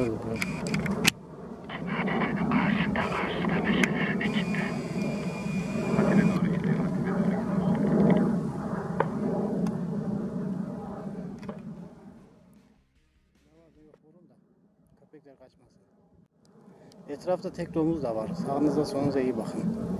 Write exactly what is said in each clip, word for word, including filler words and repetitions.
Şöyle bakalım. Köpekler kaçmasın. Etrafta tek domuz da var. Sağınıza solunuza iyi bakın.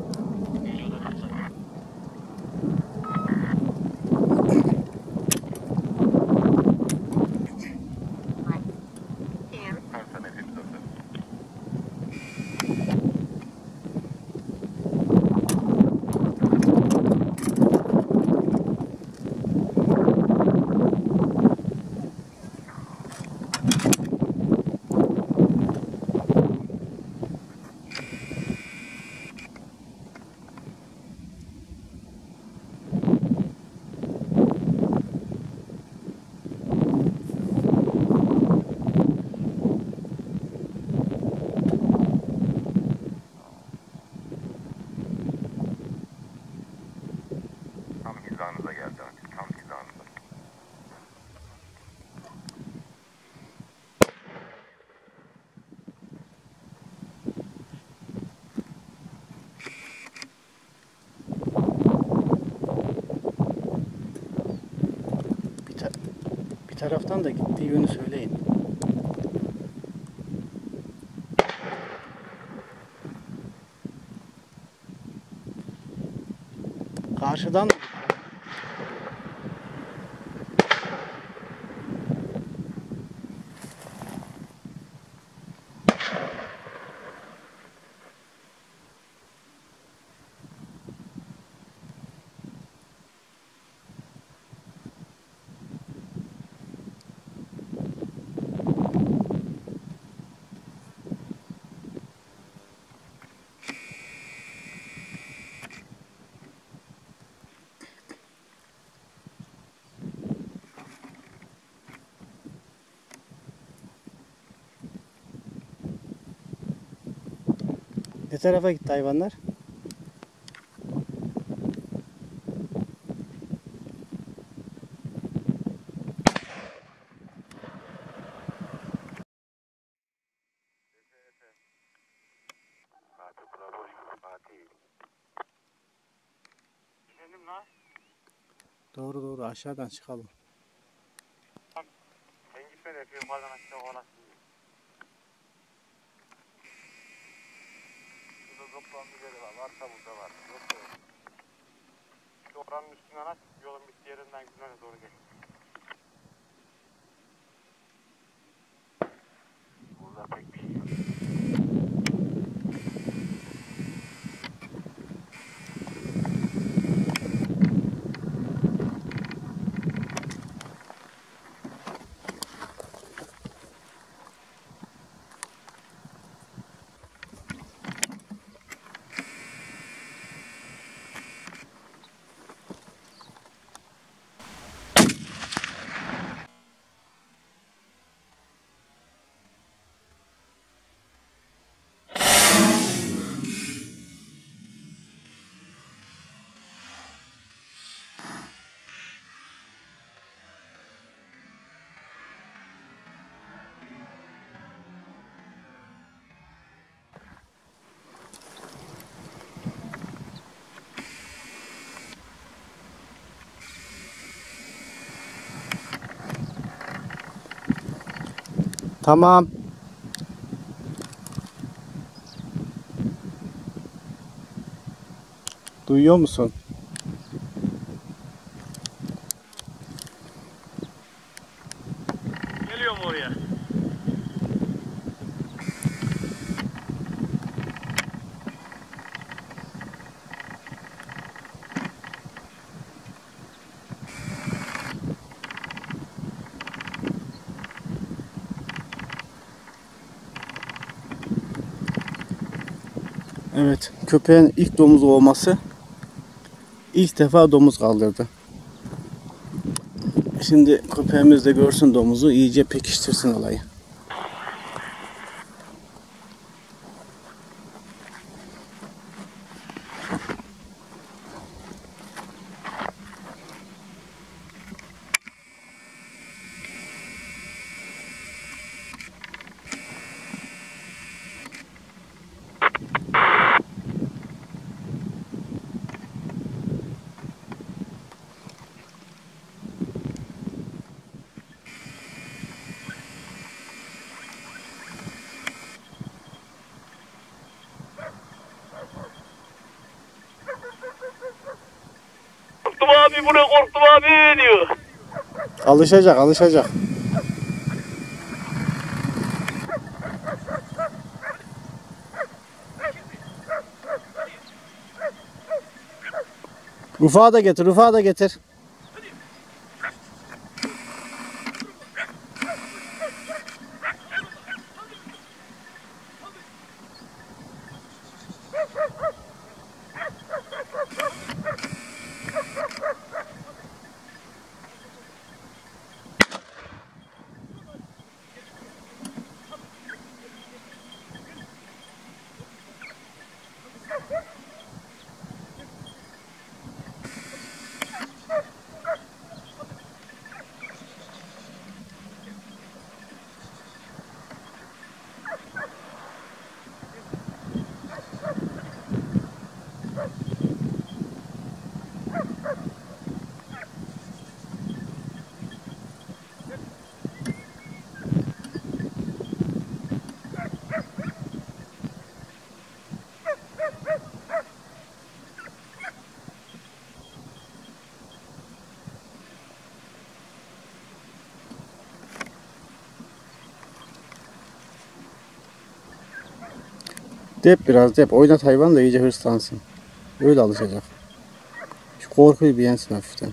Taraftan da gittiği yönü söyleyin. Karşıdan ne tarafa gitti hayvanlar? Doğru doğru aşağıdan çıkalım. Sen gitme de yukarıdan aşağı olasın. Toplam birileri var, varsa burada var. Oranın üstünden aç, yolun bittiği yerinden güneye doğru geç. Burada pek bir şey yok. Tamam. Duyuyor musun? Geliyor mu oraya? Evet, köpeğin ilk domuz olması, ilk defa domuz kaldırdı. Şimdi köpeğimiz de görsün domuzu, iyice pekiştirsin olayı. abi buna korktum abi diyor. Alışacak alışacak. Rıfağı da getir, Rıfağı da getir. Dep biraz dep. Oynat hayvan da iyice hırslansın. Öyle alışacak. Şu korkuyu bir yensin hafiften.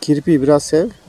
Kirpiyi biraz sev.